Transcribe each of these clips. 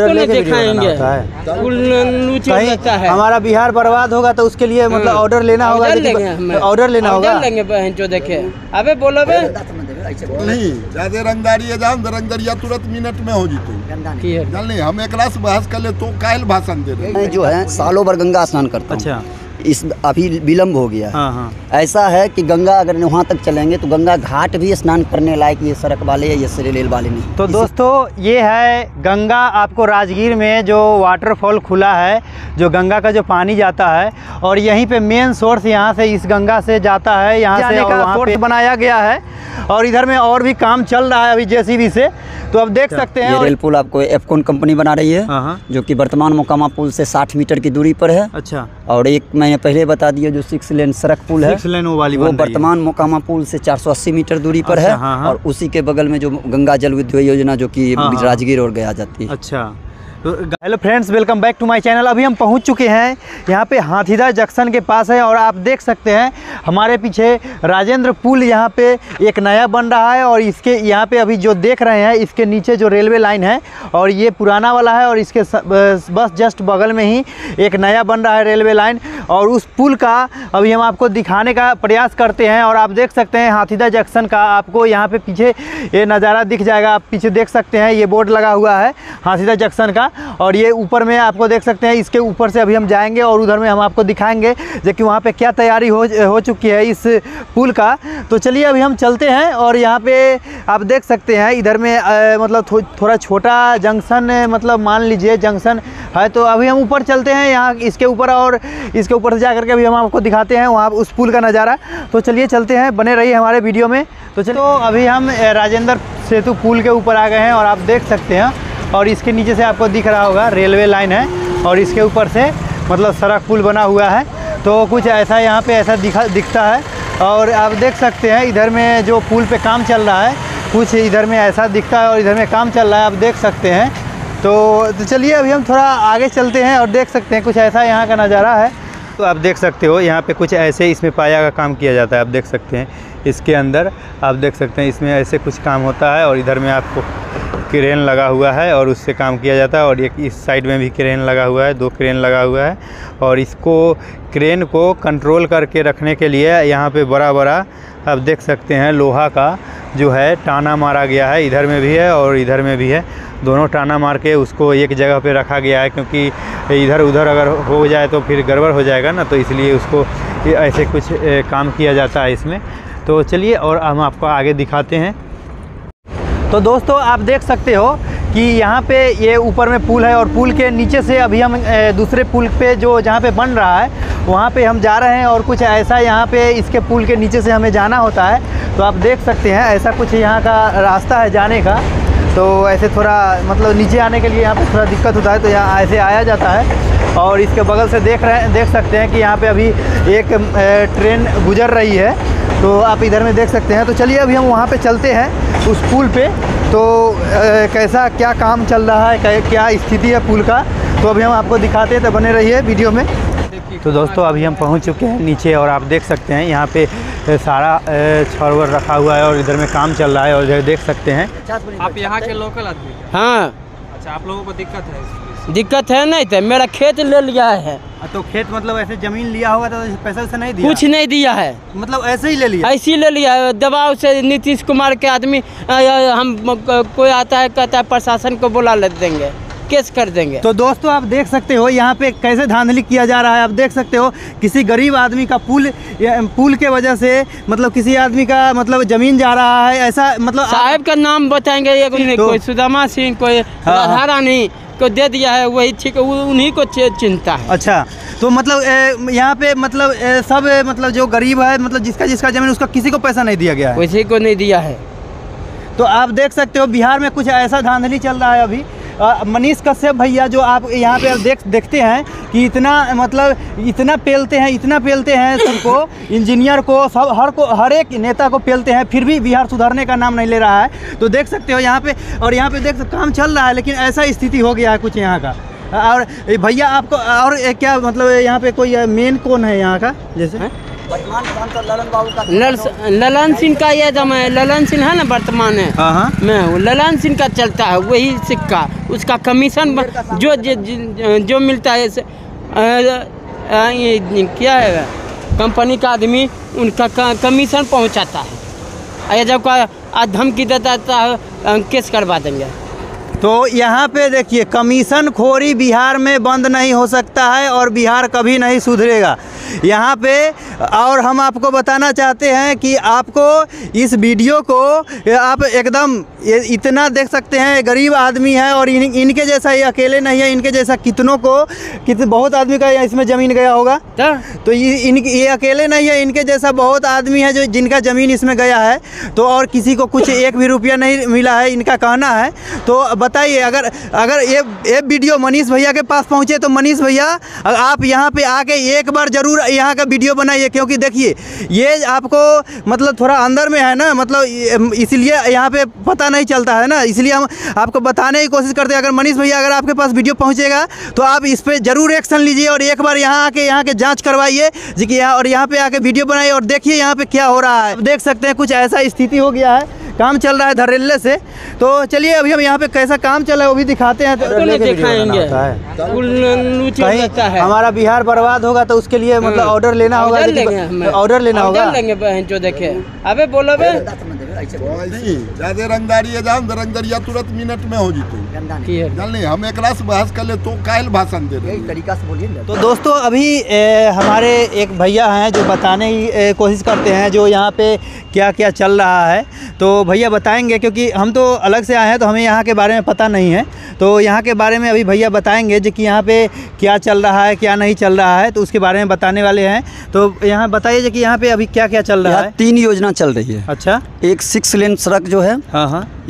Order लेके दिखाएंगे, हमारा बिहार बर्बाद होगा तो उसके लिए मतलब ऑर्डर लेना होगा, ऑर्डर लेना होगा देखे। अबे बोलो बे नहीं ज्यादा रंगदारी है, जान रंगदारिया तुरंत मिनट में हो जीतो नहीं, हम एक रास बहस कर ले तो कायल भाषण दे रहे जो है। सालों भर गंगा स्नान करता हूं। अच्छा, इस अभी विलम्ब हो गया। हाँ। ऐसा है कि गंगा अगर वहाँ तक चलेंगे तो गंगा घाट भी स्नान करने लायक ये सड़क वाले या ये रेल वाले नहीं। तो दोस्तों ये है गंगा, आपको राजगीर में जो वाटरफॉल खुला है, जो गंगा का जो पानी जाता है और यहीं पे मेन सोर्स यहाँ से इस गंगा से जाता है, यहाँ से और वहाँ पे बनाया गया है और इधर में और भी काम चल रहा है अभी JCB से, तो आप देख सकते हैं। रेल पुल आपको AFCON कंपनी बना रही है जो कि वर्तमान मोकामा पुल से 60 मीटर की दूरी पर है। अच्छा, और एक मैंने पहले बता दिया जो 6 लेन सड़क पुल है, 6 लेन वो वर्तमान मोकामा पुल से 480 मीटर दूरी पर है। और उसी के बगल में जो गंगा जल विद्युत योजना जो कि राजगीर और गया जाती है। अच्छा, hello friends, welcome back to my channel. अभी हम पहुंच चुके हैं यहाँ पे हाथीदा जंक्शन के पास है और आप देख सकते हैं हमारे पीछे राजेंद्र पुल यहाँ पे एक नया बन रहा है और इसके यहाँ पे अभी जो देख रहे हैं इसके नीचे जो रेलवे लाइन है और ये पुराना वाला है और इसके बस जस्ट बगल में ही एक नया बन रहा है रेलवे लाइन और उस पुल का अभी हम आपको दिखाने का प्रयास करते हैं। और आप देख सकते हैं हाथीदा जंक्शन का आपको यहाँ पे पीछे ये नज़ारा दिख जाएगा, आप पीछे देख सकते हैं ये बोर्ड लगा हुआ है हाथीदा जंक्शन का और ये ऊपर में आपको देख सकते हैं, इसके ऊपर से अभी हम जाएंगे और उधर में हम आपको दिखाएंगे जो कि वहाँ पे क्या तैयारी हो चुकी है इस पुल का। तो चलिए अभी हम चलते हैं और यहाँ पे आप देख सकते हैं इधर में मतलब थोड़ा छोटा जंक्शन, मतलब मान लीजिए जंक्शन है। तो अभी हम ऊपर चलते हैं यहाँ इसके ऊपर और इसके ऊपर से जा करके अभी हम आपको दिखाते हैं वहाँ उस पुल का नज़ारा। तो चलिए चलते हैं, बने रहिए हमारे वीडियो में। तो चलो अभी हम राजेंद्र सेतु पुल के ऊपर आ गए हैं और आप देख सकते हैं और इसके नीचे से आपको दिख रहा होगा रेलवे लाइन है और इसके ऊपर से मतलब सड़क पुल बना हुआ है। तो कुछ ऐसा यहाँ पे ऐसा दिखता है और आप देख सकते हैं इधर में जो पुल पे काम चल रहा है कुछ इधर में ऐसा दिखता है और इधर में काम चल रहा है, आप देख सकते हैं। तो चलिए अभी हम थोड़ा आगे चलते हैं और देख सकते हैं कुछ ऐसा यहाँ का नज़ारा है। तो आप देख सकते हो यहाँ पर कुछ ऐसे इसमें पाया का काम किया जाता है, आप देख सकते हैं इसके अंदर, आप देख सकते हैं इसमें ऐसे कुछ काम होता है और इधर में आपको क्रेन लगा हुआ है और उससे काम किया जाता है और एक इस साइड में भी क्रेन लगा हुआ है, 2 क्रेन लगा हुआ है और इसको क्रेन को कंट्रोल करके रखने के लिए यहाँ पे बड़ा बड़ा आप देख सकते हैं लोहा का जो है टाना मारा गया है, इधर में भी है और इधर में भी है, दोनों टाना मार के उसको एक जगह पे रखा गया है क्योंकि इधर उधर अगर हो जाए तो फिर गड़बड़ हो जाएगा ना, तो इसलिए उसको ऐसे कुछ काम किया जाता है इसमें। तो चलिए और हम आपको आगे दिखाते हैं। तो दोस्तों आप देख सकते हो कि यहाँ पे ये ऊपर में पुल है और पुल के नीचे से अभी हम दूसरे पुल पे जो जहाँ पे बन रहा है वहाँ पे हम जा रहे हैं और कुछ ऐसा यहाँ पे इसके पुल के नीचे से हमें जाना होता है। तो आप देख सकते हैं ऐसा कुछ यहाँ का रास्ता है जाने का, तो ऐसे थोड़ा मतलब नीचे आने के लिए यहाँ पे थोड़ा दिक्कत होता है तो यहाँ ऐसे आया जाता है। और इसके बगल से देख सकते हैं कि यहाँ पर अभी एक ट्रेन गुजर रही है, तो आप इधर में देख सकते हैं। तो चलिए अभी हम वहाँ पे चलते हैं उस पुल पे, तो कैसा क्या काम चल रहा है, क्या स्थिति है पुल का, तो अभी हम आपको दिखाते हैं, तो बने रहिए वीडियो में। तो दोस्तों अभी हम पहुँच चुके हैं नीचे और आप देख सकते हैं यहाँ पे सारा छरवर रखा हुआ है और इधर में काम चल रहा है और इधर देख सकते हैं। आप यहाँ के लोकल आदमी? हाँ। अच्छा, आप लोगों को दिक्कत है? दिक्कत है नहीं तो मेरा खेत ले लिया है। तो खेत मतलब ऐसे जमीन लिया होगा तो पैसा से नहीं दिया? कुछ नहीं दिया है, मतलब ऐसे ही ले लिया? ऐसे ही ले लिया है, दबाव से। नीतीश कुमार के आदमी हम कोई आता है कहता है प्रशासन को बुला ले देंगे, केस कर देंगे। तो दोस्तों आप देख सकते हो यहाँ पे कैसे धांधली किया जा रहा है, आप देख सकते हो किसी गरीब आदमी का पुल के वजह से मतलब किसी आदमी का मतलब जमीन जा रहा है, ऐसा मतलब साहब का नाम बताएंगे कोई सुदामा सिंह, कोई राधा रानी को दे दिया है, वही ठीक है, उन्हीं को चिंता है। अच्छा, तो मतलब यहाँ पे मतलब सब मतलब जो गरीब है मतलब जिसका जिसका जमीन उसका किसी को पैसा नहीं दिया गया है, किसी को नहीं दिया है। तो आप देख सकते हो बिहार में कुछ ऐसा धांधली चल रहा है अभी। मनीष कश्यप भैया जो आप यहाँ पे देखते हैं कि इतना मतलब इतना पेलते हैं सबको, इंजीनियर को, सब हर एक नेता को पेलते हैं, फिर भी बिहार सुधारने का नाम नहीं ले रहा है। तो देख सकते हो यहाँ पे, और यहाँ पे देख सकते काम चल रहा है लेकिन ऐसा स्थिति हो गया है कुछ यहाँ का। और भैया आपको और क्या मतलब यहाँ पे कोई मेन कौन है यहाँ का, जैसे वर्तमान सांसद ललन बाबू का ललन सिंह का यह जमा है। ललन सिंह है ना वर्तमान है मैं, ललन सिंह का चलता है वही सिक्का, उसका कमीशन जो जो मिलता है क्या है कंपनी का आदमी उनका कमीशन पहुंचाता है। जब का धमकी देता है केस करवा देंगे। तो यहाँ पे देखिए कमीशन खोरी बिहार में बंद नहीं हो सकता है और बिहार कभी नहीं सुधरेगा यहाँ पे। और हम आपको बताना चाहते हैं कि आपको इस वीडियो को आप एकदम इतना देख सकते हैं, गरीब आदमी है और इनके जैसा ये अकेले नहीं है, इनके जैसा कितनों को बहुत आदमी का इसमें ज़मीन गया होगा ता? तो ये अकेले नहीं है, इनके जैसा बहुत आदमी है जो जिनका ज़मीन इसमें गया है। तो और किसी को कुछ एक भी रुपया नहीं मिला है इनका कहना है। तो बताइए अगर ये वीडियो मनीष भैया के पास पहुंचे तो मनीष भैया आप यहां पे आके एक बार ज़रूर यहां का वीडियो बनाइए, क्योंकि देखिए ये आपको मतलब थोड़ा अंदर में है ना, मतलब इसलिए यहां पे पता नहीं चलता है ना, इसलिए हम आपको बताने की कोशिश करते हैं। अगर मनीष भैया अगर आपके पास वीडियो पहुँचेगा तो आप इस पर ज़रूर एक्शन लीजिए और एक बार यहाँ के जाँच करवाइए जी कि और यहाँ पर आके वीडियो बनाइए और देखिए यहाँ पर क्या हो रहा है। देख सकते हैं कुछ ऐसा स्थिति हो गया है, काम चल रहा है धड़ल्ले से। तो चलिए अभी हम यहाँ पे कैसा काम चल रहा है वो भी दिखाते हैं। तो दिखाएंगे हमारा बिहार बर्बाद होगा तो उसके लिए मतलब ऑर्डर लेना होगा, ऑर्डर लेना होगा। अबे बोलो रंगदारिया तुरंत मिनट में हो जीतू, हम एक रास बहस कर ले तो कायल भाषण दे तरीका से बोलिए। तो दोस्तों अभी हमारे एक भैया हैं जो बताने की कोशिश करते हैं जो यहाँ पे क्या क्या चल रहा है। तो भैया बताएंगे क्योंकि हम तो अलग से आए हैं तो हमें यहाँ के बारे में पता नहीं है। तो यहाँ के बारे में अभी भैया बताएंगे जो कि यहाँ पे क्या चल रहा है क्या नहीं चल रहा है, तो उसके बारे में बताने वाले हैं। तो यहाँ बताइए जो कि यहाँ पे अभी क्या क्या चल रहा है। 3 योजना चल रही है। अच्छा, एक 6 लेन सड़क जो है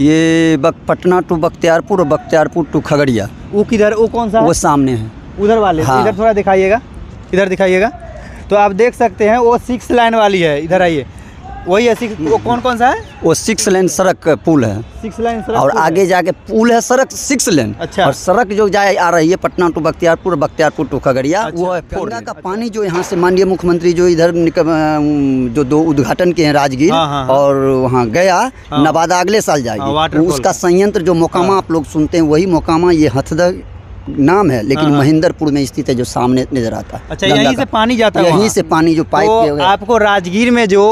ये पटना टू बख्तियारपुर और बख्तियारपुर टू खगड़िया। वो किधर, वो कौन सा? वो सामने है उधर वाले। इधर थोड़ा दिखाइएगा, इधर दिखाइएगा। तो आप देख सकते हैं वो 6 लाइन वाली है, इधर आइए, वही है। वो कौन कौन सा है? वो 6 लेन सड़क पुल है, 6 लेन सड़क और आगे जाके पुल है सड़क 6 लेन। अच्छा। और सड़क जो जाए आ रही है पटना टू बख्तियारपुर, बख्तियारपुर टू खगड़िया। अच्छा। वो है गंगा का पानी जो यहाँ से माननीय मुख्यमंत्री जो इधर जो 2 उद्घाटन किए हैं राजगीर और वहाँ गया नवादा अगले साल जाएगी, उसका संयंत्र जो मोकामा आप लोग सुनते हैं वही मोकामा, ये हथदा नाम है लेकिन महेंद्रपुर में स्थित है जो सामने नजर आता है। अच्छा, यहीं से पानी जाता है, यहीं से पानी जो पाइप तो आपको राजगीर में जो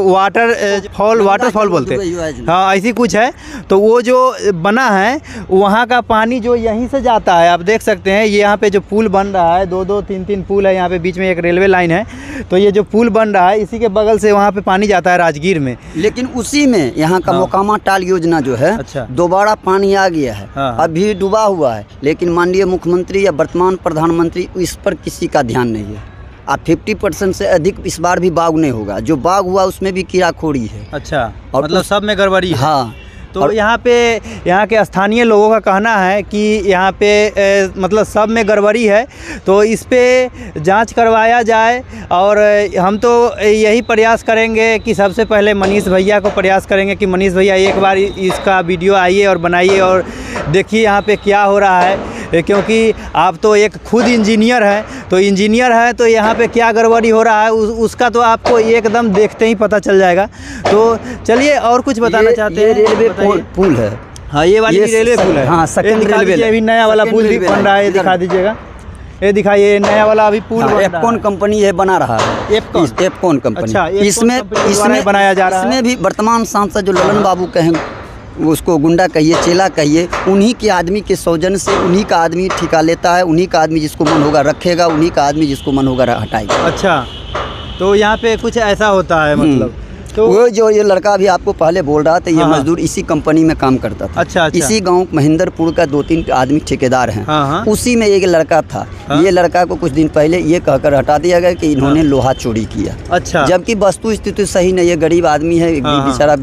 वाटरफॉल बोलते हैं हाँ ऐसी कुछ है, तो वो जो बना है वहाँ का पानी जो यहीं से जाता है। आप देख सकते हैं ये यहाँ पे जो पुल बन रहा है, 2-2, 3-3 पुल है यहाँ पे, बीच में एक रेलवे लाइन है। तो ये जो पुल बन रहा है इसी के बगल से वहाँ पे पानी जाता है राजगीर में, लेकिन उसी में यहाँ का मोकामा टाल योजना जो है दोबारा पानी आ गया है, अभी डूबा हुआ है, लेकिन माननीय मुख्यमंत्री या वर्तमान प्रधानमंत्री इस पर किसी का ध्यान नहीं है। आप 50% से अधिक इस बार भी बाग नहीं होगा, जो बाग हुआ उसमें भी कीड़ाखोरी है। अच्छा, और मतलब सब में गड़बड़ी है। हाँ, तो यहाँ पे यहाँ के स्थानीय लोगों का कहना है कि यहाँ पे मतलब सब में गड़बड़ी है, तो इस पे जांच करवाया जाए। और हम तो यही प्रयास करेंगे कि सबसे पहले मनीष भैया को प्रयास करेंगे कि मनीष भैया एक बार इसका वीडियो आइए और बनाइए और देखिए यहाँ पे क्या हो रहा है, क्योंकि आप तो एक खुद इंजीनियर हैं, तो इंजीनियर है तो यहाँ पे क्या गड़बड़ी हो रहा है उसका तो आपको एकदम देखते ही पता चल जाएगा। तो चलिए और कुछ बताना चाहते हैं। रेलवे पुल है हाँ, ये वाली रेलवे पुल है हाँ, सेकंड रेलवे अभी नया वाला पुल भी बन रहा है, दिखा दीजिएगा, ये दिखाइए नया वाला अभी पुल हाँ, एफकॉन कंपनी ये बना रहा है, एफकॉन कंपनी इसमें बनाया जा रहा है। इसमें भी वर्तमान सांसद जो ललन बाबू कहें उसको गुंडा कहिए चेला कहिए, उन्हीं के आदमी के सौजन से उन्हीं का आदमी ठिका लेता है, उन्हीं का आदमी जिसको मन होगा रखेगा, उन्हीं का आदमी जिसको मन होगा हटाएगा। अच्छा, तो यहाँ पे कुछ ऐसा होता है मतलब तो वो जो ये लड़का भी आपको पहले बोल रहा था ये मजदूर इसी कंपनी में काम करता था। अच्छा, अच्छा। इसी गांव महेंद्रपुर का 2-3 आदमी ठेकेदार हैं, उसी में एक लड़का था, ये लड़का को कुछ दिन पहले ये कहकर हटा दिया गया कि इन्होंने लोहा चोरी किया। अच्छा, जबकि वस्तु स्थिति सही नहीं है, गरीब आदमी है, बेचारा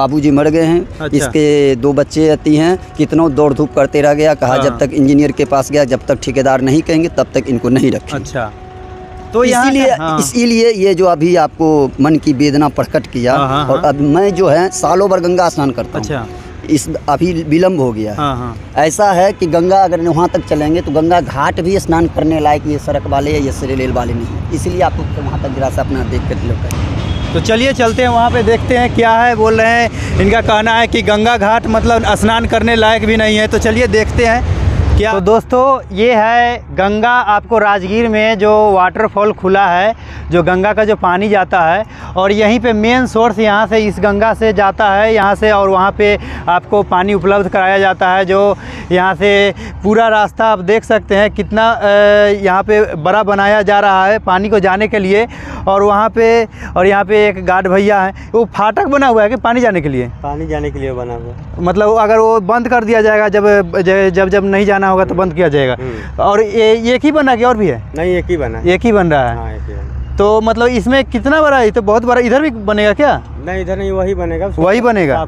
बाबूजी मर गए हैं, इसके 2 बच्चे आती हैं, कितनों दौड़ धूप करते रह गया, कहा जब तक इंजीनियर के पास गया जब तक ठेकेदार नहीं कहेंगे तब तक इनको नहीं रखें। अच्छा, तो इसीलिए ये जो अभी आपको मन की वेदना प्रकट किया और अब मैं जो है सालों भर गंगा स्नान करता हूँ। अच्छा। इस अभी विलम्ब हो गया है। हाँ हाँ। ऐसा है कि गंगा अगर वहाँ तक चलेंगे तो गंगा घाट भी स्नान करने लायक ये सड़क वाले या ये रेल वाले नहीं है, इसलिए आपको तो वहाँ तक जरा सा अपना देख कर लोग करें। तो चलिए चलते हैं वहाँ पे, देखते हैं क्या है। बोल रहे हैं, इनका कहना है कि गंगा घाट मतलब स्नान करने लायक भी नहीं है, तो चलिए देखते हैं क्या। तो दोस्तों ये है गंगा, आपको राजगीर में जो वाटरफॉल खुला है, जो गंगा का जो पानी जाता है, और यहीं पे मेन सोर्स यहाँ से इस गंगा से जाता है, यहाँ से, और वहाँ पे आपको पानी उपलब्ध कराया जाता है। जो यहाँ से पूरा रास्ता आप देख सकते हैं कितना यहाँ पे बड़ा बनाया जा रहा है पानी को जाने के लिए। और वहाँ पे, और यहाँ पे एक गार्ड भैया हैं, वो फाटक बना हुआ है कि पानी जाने के लिए, पानी जाने के लिए बना हुआ है, मतलब अगर वो बंद कर दिया जाएगा जब जब जब नहीं जाना होगा तो बंद किया जाएगा। और एक ही बना, क्या और भी है? नहीं, एक ही बना, एक ही बन रहा है। तो मतलब इसमें कितना बड़ा है? तो बहुत बड़ा। इधर भी बनेगा क्या? नहीं, इधर नहीं, वही बनेगा, वही बनेगा।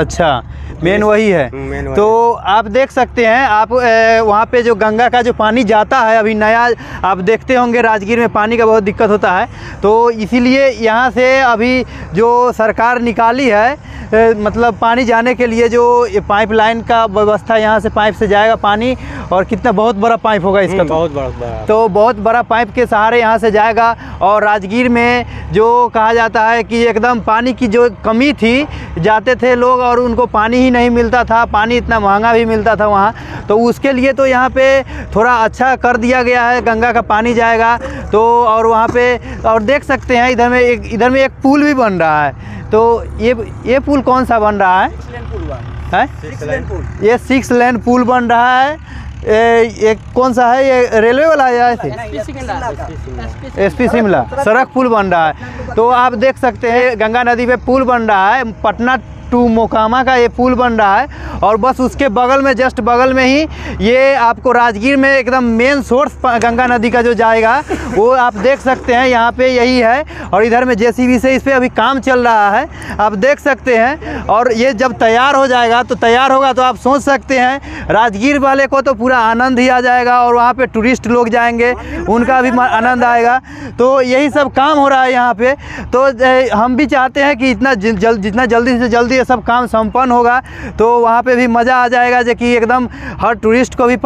अच्छा, मेन वही है। वही तो आप देख सकते हैं, आप वहाँ पे जो गंगा का जो पानी जाता है, अभी नया आप देखते होंगे राजगीर में पानी का बहुत दिक्कत होता है, तो इसीलिए यहाँ से अभी जो सरकार निकाली है मतलब पानी जाने के लिए, जो पाइपलाइन का व्यवस्था, यहाँ से पाइप से जाएगा पानी। और कितना बहुत बड़ा पाइप होगा इसका, बहुत बड़ा, तो बहुत बड़ा पाइप के सहारे यहाँ से जाएगा। और राजगीर में जो कहा जाता है कि एकदम पानी की जो कमी थी, जाते थे लोग और उनको पानी ही नहीं मिलता था, पानी इतना महंगा भी मिलता था वहाँ, तो उसके लिए तो यहाँ पे थोड़ा अच्छा कर दिया गया है, गंगा का पानी जाएगा तो। और वहाँ पे और देख सकते हैं इधर में एक पुल भी बन रहा है, तो ये पुल कौन सा बन रहा है? ये 6 लेन पुल बन रहा है। ये कौन सा है? ये रेलवे वाला है या ऐसे SP शिमला सड़क पुल बन रहा है। तो आप देख सकते हैं गंगा नदी पे पुल बन रहा है, पटना टू मोकामा का ये पुल बन रहा है। और बस उसके बगल में, जस्ट बगल में ही ये आपको राजगीर में एकदम मेन सोर्स गंगा नदी का जो जाएगा वो आप देख सकते हैं, यहाँ पे यही है। और इधर में JCB से इस पर अभी काम चल रहा है, आप देख सकते हैं। और ये जब तैयार हो जाएगा, तो तैयार होगा तो आप सोच सकते हैं राजगीर वाले को तो पूरा आनंद ही आ जाएगा, और वहाँ पर टूरिस्ट लोग जाएंगे, उनका भी आनंद आएगा। तो यही सब काम हो रहा है यहाँ पर। तो हम भी चाहते हैं कि जितना जल्दी से जल्दी ये सब काम संपन्न होगा, तो वहाँ पे भी मज़ा आ जाएगा, जो कि एकदम हर टूरिस्ट को भी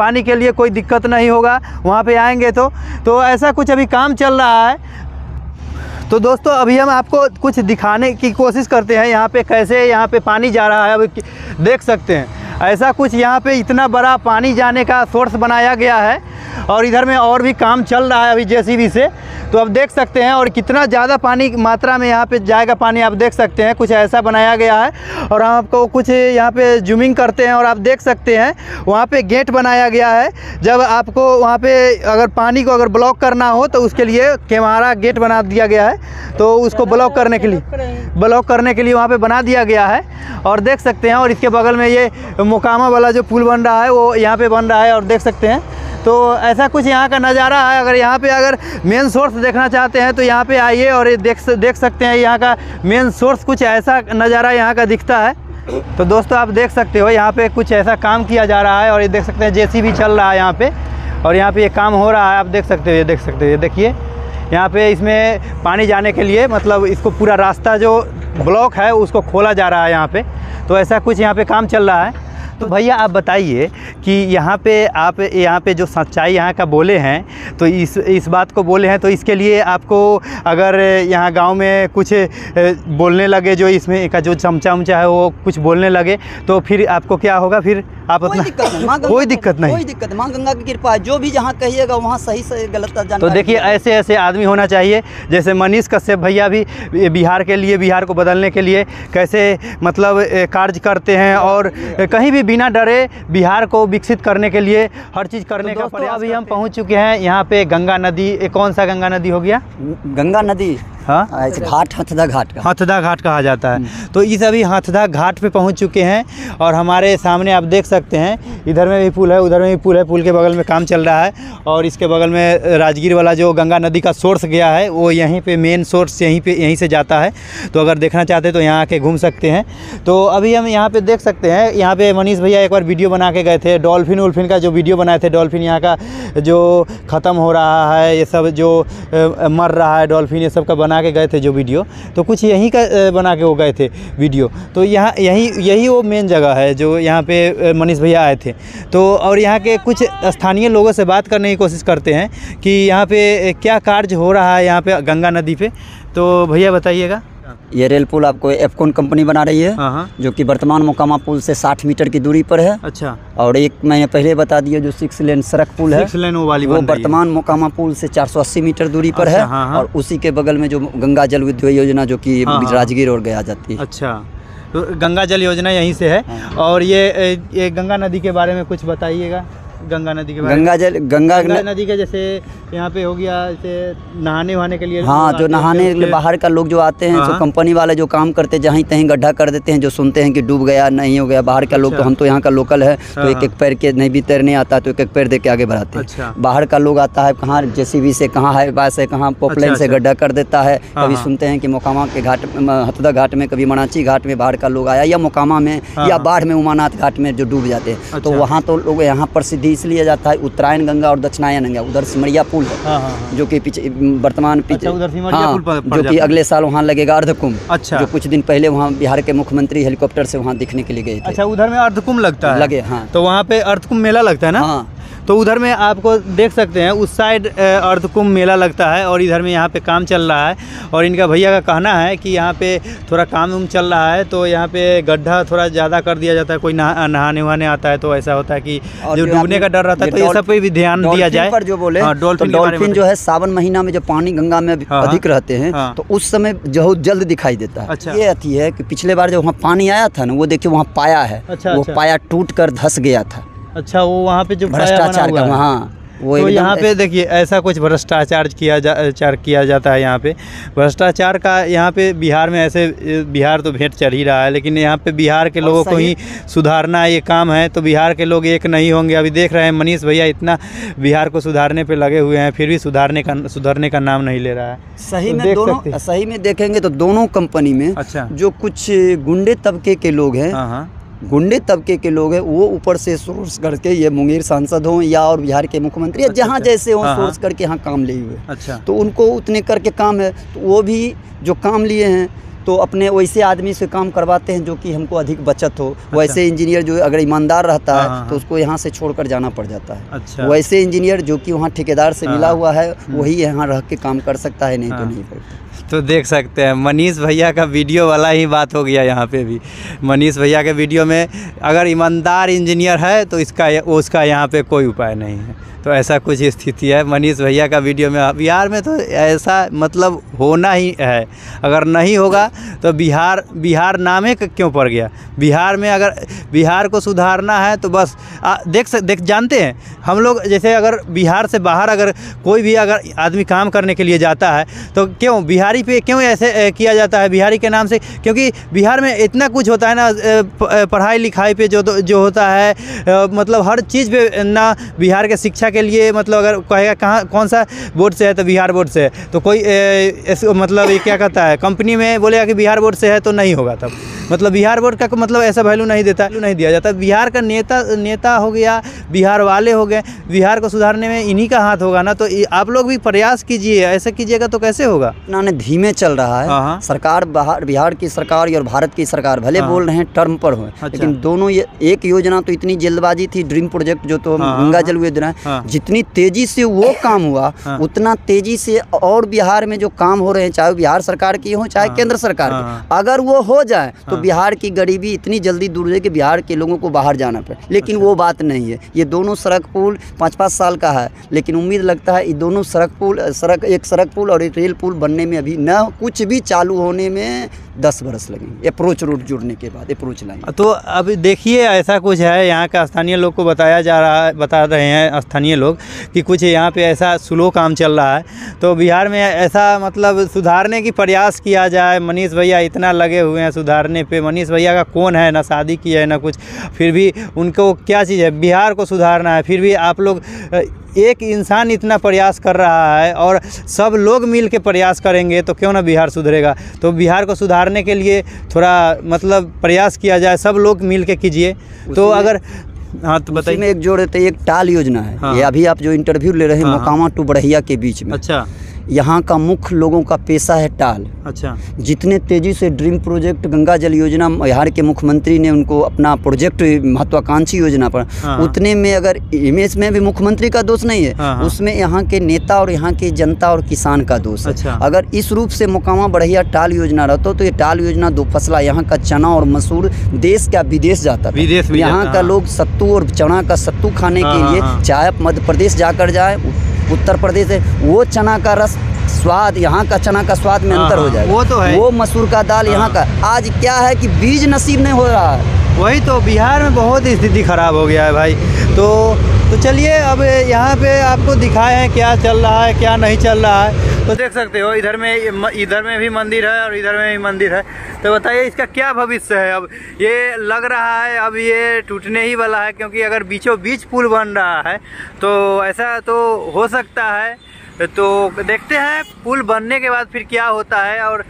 पानी के लिए कोई दिक्कत नहीं होगा वहाँ पे आएंगे तो ऐसा कुछ अभी काम चल रहा है। तो दोस्तों अभी हम आपको कुछ दिखाने की कोशिश करते हैं यहाँ पे, कैसे यहाँ पे पानी जा रहा है। अभी देख सकते हैं ऐसा कुछ यहाँ पे इतना बड़ा पानी जाने का सोर्स बनाया गया है, और इधर में और भी काम चल रहा है अभी JCB से। तो आप देख सकते हैं, और कितना ज़्यादा पानी मात्रा में यहाँ पे जाएगा पानी, आप देख सकते हैं कुछ ऐसा बनाया गया है। और हम आपको कुछ यहाँ पे जूमिंग करते हैं, और आप देख सकते हैं वहाँ पे गेट बनाया गया है, जब आपको वहाँ पे अगर पानी को अगर ब्लॉक करना हो तो उसके लिए कैमरा गेट बना दिया गया है, तो उसको ब्लॉक करने के लिए वहाँ पर बना दिया गया है। और देख सकते हैं, और इसके बगल में ये मोकामा वाला जो पुल बन रहा है वो यहाँ पर बन रहा है, और देख सकते हैं। तो ऐसा कुछ यहाँ का नज़ारा है। अगर यहाँ पे अगर मेन सोर्स देखना चाहते हैं तो यहाँ पे आइए, और ये देख सकते हैं यहाँ का मेन सोर्स, कुछ ऐसा नज़ारा यहाँ का दिखता है। तो दोस्तों आप देख सकते हो यहाँ पे कुछ ऐसा काम किया जा रहा है, और ये देख सकते हैं JCB चल रहा है यहाँ पे, और यहाँ पे ये काम हो रहा है, आप देख सकते हो। ये देख सकते हो, ये देखिए यहाँ पे इसमें पानी जाने के लिए मतलब इसको पूरा रास्ता जो ब्लॉक है उसको खोला जा रहा है यहाँ पे, तो ऐसा कुछ यहाँ पे काम चल रहा है। तो भैया आप बताइए कि यहाँ पे आप जो सच्चाई यहाँ का बोले हैं, तो इस बात को बोले हैं, तो इसके लिए आपको अगर यहाँ गांव में कुछ बोलने लगे, जो इसमें का जो चमचा उमचा है वो कुछ बोलने लगे, तो फिर आपको क्या होगा? फिर आप कोई दिक्कत नहीं, माँ गंगा की कृपा है, जो भी जहाँ कहिएगा वहाँ सही से गलत जानकारी। तो देखिए ऐसे ऐसे आदमी होना चाहिए, जैसे मनीष कश्यप भैया भी बिहार के लिए, बिहार को बदलने के लिए कैसे मतलब कार्य करते हैं, और कहीं भी बिना डरे बिहार को विकसित करने के लिए हर चीज़ करने का प्रयास। अभी हम पहुँच चुके हैं यहाँ पे गंगा नदी, कौन सा गंगा नदी हो गया? गंगा नदी हाँ, घाट हथिदा घाट कहा जाता है। तो इस अभी हथिदा घाट पे पहुंच चुके हैं, और हमारे सामने आप देख सकते हैं इधर में भी पुल है, उधर में भी पुल है, पुल के बगल में काम चल रहा है। और इसके बगल में राजगीर वाला जो गंगा नदी का सोर्स गया है वो यहीं पे, मेन सोर्स यहीं से जाता है। तो अगर देखना चाहते हैं तो यहाँ आके घूम सकते हैं। तो अभी हम यहाँ पर देख सकते हैं, यहाँ पर मनीष भैया एक बार वीडियो बना के गए थे, डॉल्फिन का जो वीडियो बनाए थे। डॉल्फिन यहाँ का जो ख़त्म हो रहा है, ये सब जो मर रहा है डॉल्फिन, ये सब का बना के गए थे जो वीडियो, तो कुछ यहीं का बना के वो गए थे वीडियो। तो यहाँ यही वो मेन जगह है जो यहाँ पे मनीष भैया आए थे। तो और यहाँ के कुछ स्थानीय लोगों से बात करने की कोशिश करते हैं कि यहाँ पे क्या कार्य हो रहा है यहाँ पे गंगा नदी पे। तो भैया बताइएगा। ये रेल पुल आपको एफकॉन कंपनी बना रही है, जो कि वर्तमान मोकामा पुल से 60 मीटर की दूरी पर है। अच्छा। और एक मैंने पहले बता दिया जो 6 लेन सड़क पुल है, 6 लेन वाली, वो वर्तमान मोकामा पुल से 480 मीटर दूरी पर है। और उसी के बगल में जो गंगा जल विद्युत योजना, जो कि राजगीर और गया जाती है। अच्छा, तो गंगा जल योजना यहीं से है। और ये गंगा नदी के बारे में कुछ बताइएगा। गंगा नदी के बारे में, गंगा नदी के जैसे यहाँ पे हो गया, जैसे नहाने वहाने के लिए। हाँ, जो नहाने के लिए बाहर का लोग जो आते हैं, जो कंपनी वाले जो काम करते हैं, जहाँ तहीं गड्ढा कर देते हैं, जो सुनते हैं कि डूब गया, नहीं हो गया, बाहर का लोग। तो हम तो यहाँ का लोकल है, तो एक एक पैर के नहीं भी तैरने आता तो एक एक पैर दे के आगे बढ़ाते हैं। बाहर का लोग आता है, कहाँ JCB से, कहाँ हाई बास है, कहाँ पोपलाइन से गड्ढा कर देता है। कभी सुनते हैं कि मोकामा के घाट, हतदा घाट में, कभी मनाची घाट में बाहर का लोग आया, या मोकामा में या बाढ़ में उमानाथ घाट में जो डूब जाते हैं। तो वहाँ तो लोग, यहाँ प्रसिद्धि इसलिए जाता है उत्तरायण गंगा और दक्षिणायन गंगा। उधर सिमरिया पुल है, जो कि पीछे वर्तमान जो कि अगले साल वहाँ लगेगा अर्धकुंभ। अच्छा, जो कुछ दिन पहले वहाँ बिहार के मुख्यमंत्री हेलीकॉप्टर से वहाँ देखने के लिए गए थे। अच्छा, उधर में अर्धकुंभ लगता है, लगे। हाँ, तो वहाँ पे अर्धकुंभ मेला लगता है ना। तो उधर में आपको देख सकते हैं, उस साइड अर्धकुंभ मेला लगता है और इधर में यहाँ पे काम चल रहा है। और इनका भैया का कहना है कि यहाँ पे थोड़ा काम चल रहा है, तो यहाँ पे गड्ढा थोड़ा ज़्यादा कर दिया जाता है, कोई नहाने वहाने आता है तो ऐसा होता है कि जो डूबने का डर रहता है। तो ये सब पे भी ध्यान दिया जाए। जो बोले डॉल्फिन जो है, सावन महीना में जब पानी गंगा में अधिक रहते हैं तो उस समय जो जल्द दिखाई देता है। ये अति है कि पिछले बार जब वहाँ पानी आया था ना, वो देखिए वहाँ पाया है, वो पाया टूट कर धस गया था। अच्छा, वो वहाँ पे जो भ्रष्टाचार का, वहाँ वो, तो यहाँ पे देखिए ऐसा कुछ भ्रष्टाचार किया जाता है। यहाँ पे भ्रष्टाचार का, यहाँ पे बिहार में ऐसे, बिहार तो भेंट चढ़ ही रहा है, लेकिन यहाँ पे बिहार के लोगों को ही सुधारना ये काम है। तो बिहार के लोग एक नहीं होंगे। अभी देख रहे हैं मनीष भैया इतना बिहार को सुधारने पे लगे हुए हैं, फिर भी सुधारने का नाम नहीं ले रहा है। सही में देखेंगे तो दोनों कंपनी में जो कुछ गुंडे तबके के लोग हैं, वो ऊपर से सोर्स करके, ये मुंगेर सांसद हों या और बिहार के मुख्यमंत्री या जहाँ जैसे हों, सोर्स करके यहाँ काम लिए हुए। अच्छा, तो उनको उतने करके काम है, तो वो भी जो काम लिए हैं तो अपने वैसे आदमी से काम करवाते हैं जो कि हमको अधिक बचत हो। वैसे इंजीनियर जो अगर ईमानदार रहता है तो उसको यहाँ से छोड़कर जाना पड़ जाता है। अच्छा, वैसे इंजीनियर जो कि वहाँ ठेकेदार से मिला हुआ है, वही यहाँ रह के काम कर सकता है, नहीं तो नहीं करता। तो देख सकते हैं मनीष भैया का वीडियो वाला ही बात हो गया। यहाँ पे भी मनीष भैया के वीडियो में, अगर ईमानदार इंजीनियर है तो उसका यहाँ पे कोई उपाय नहीं है। तो ऐसा कुछ स्थिति है मनीष भैया का वीडियो में। बिहार में तो ऐसा मतलब होना ही है, अगर नहीं होगा तो बिहार नामे क्यों पड़ गया। बिहार में अगर बिहार को सुधारना है तो बस देख जानते हैं हम लोग, जैसे अगर बिहार से बाहर अगर कोई भी अगर आदमी काम करने के लिए जाता है तो क्यों बिहारी पे क्यों ऐसे किया जाता है, बिहारी के नाम से। क्योंकि बिहार में इतना कुछ होता है ना, पढ़ाई लिखाई पे जो होता है, मतलब हर चीज़ पे ना, बिहार के शिक्षा के लिए, मतलब अगर कहेगा कहाँ कौन सा बोर्ड से है तो बिहार बोर्ड से है, तो कोई मतलब ये क्या कहता है, कंपनी में बोलेगा कि बिहार बोर्ड से है तो नहीं होगा, तब मतलब बिहार बोर्ड का मतलब ऐसा वैल्यू नहीं दिया जाता। बिहार का नेता हो गया, बिहार वाले हो गए, बिहार को सुधारने में इन्हीं का हाथ होगा ना। तो आप लोग भी प्रयास कीजिए, ऐसा कीजिएगा तो कैसे होगा। ना धीमे चल रहा है सरकार, बिहार की सरकार और भारत की सरकार भले बोल रहे हैं टर्म पर हो, लेकिन दोनों एक योजना तो इतनी जल्दबाजी थी, ड्रीम प्रोजेक्ट जो तो गंगा जल योजना, जितनी तेजी से वो काम हुआ उतना तेजी से और बिहार में जो काम हो रहे हैं, चाहे बिहार सरकार की हो चाहे केंद्र सरकार की, अगर वो हो जाए तो बिहार की गरीबी इतनी जल्दी दूर है कि बिहार के लोगों को बाहर जाना पड़े। लेकिन वो बात नहीं है। ये दोनों सड़क पुल 5-5 साल का है, लेकिन उम्मीद लगता है ये दोनों एक सड़क पुल और एक रेल पुल बनने में अभी न कुछ भी चालू होने में 10 बरस लगेंगे, अप्रोच रोड जुड़ने के बाद अप्रोच लाइन। तो अभी देखिए ऐसा कुछ है, यहाँ का स्थानीय लोग को बताया जा रहा है, बता रहे हैं स्थानीय लोग कि कुछ यहाँ पे ऐसा स्लो काम चल रहा है। तो बिहार में ऐसा मतलब सुधारने की प्रयास किया जाए। मनीष भैया इतना लगे हुए हैं सुधारने पे। मनीष भैया का कौन है, ना शादी की है ना कुछ, फिर भी उनको क्या चीज़ है, बिहार को सुधारना है। फिर भी आप लोग, एक इंसान इतना प्रयास कर रहा है और सब लोग मिल के प्रयास करेंगे तो क्यों ना बिहार सुधरेगा। तो बिहार को सुधारने के लिए थोड़ा मतलब प्रयास किया जाए, सब लोग मिल के कीजिए। तो अगर हाँ तो बताइए, इसमें एक जोड़ देते, एक टाल योजना है। ये अभी आप जो इंटरव्यू ले रहे हैं मोकामा टू बड़हिया के बीच में। अच्छा, यहाँ का मुख्य लोगों का पेशा है टाल। अच्छा। जितने तेज़ी से ड्रीम प्रोजेक्ट गंगा जल योजना बिहार के मुख्यमंत्री ने उनको अपना प्रोजेक्ट महत्वाकांक्षी योजना पर, उतने में अगर इसमें भी मुख्यमंत्री का दोष नहीं है, उसमें यहाँ के नेता और यहाँ के जनता और किसान का दोष है। अच्छा। अगर इस रूप से मोकामा बढ़िया टाल योजना रहता तो ये टाल योजना दो फसला यहाँ का चना और मसूर देश का विदेश जाता था। यहाँ का लोग सत्तू और चना का सत्तू खाने के लिए चाहे मध्य प्रदेश जाकर जाए, उत्तर प्रदेश है, वो चना का रस स्वाद यहाँ का चना का स्वाद में अंतर हो जाएगा। वो तो है, वो मसूर का दाल यहाँ का। आज क्या है कि बीज नसीब नहीं हो रहा है। वही तो, बिहार में बहुत स्थिति खराब हो गया है भाई। तो चलिए अब यहाँ पे आपको दिखाए हैं क्या चल रहा है क्या नहीं चल रहा है। तो देख सकते हो इधर में भी मंदिर है और इधर में भी मंदिर है। तो बताइए इसका क्या भविष्य है। अब ये लग रहा है अब ये टूटने ही वाला है, क्योंकि अगर बीचों बीच पुल बन रहा है तो ऐसा तो हो सकता है। तो देखते हैं पुल बनने के बाद फिर क्या होता है। और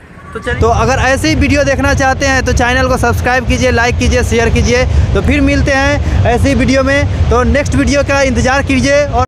तो अगर ऐसे ही वीडियो देखना चाहते हैं तो चैनल को सब्सक्राइब कीजिए, लाइक कीजिए, शेयर कीजिए। तो फिर मिलते हैं ऐसे ही वीडियो में। तो नेक्स्ट वीडियो का इंतज़ार कीजिए। और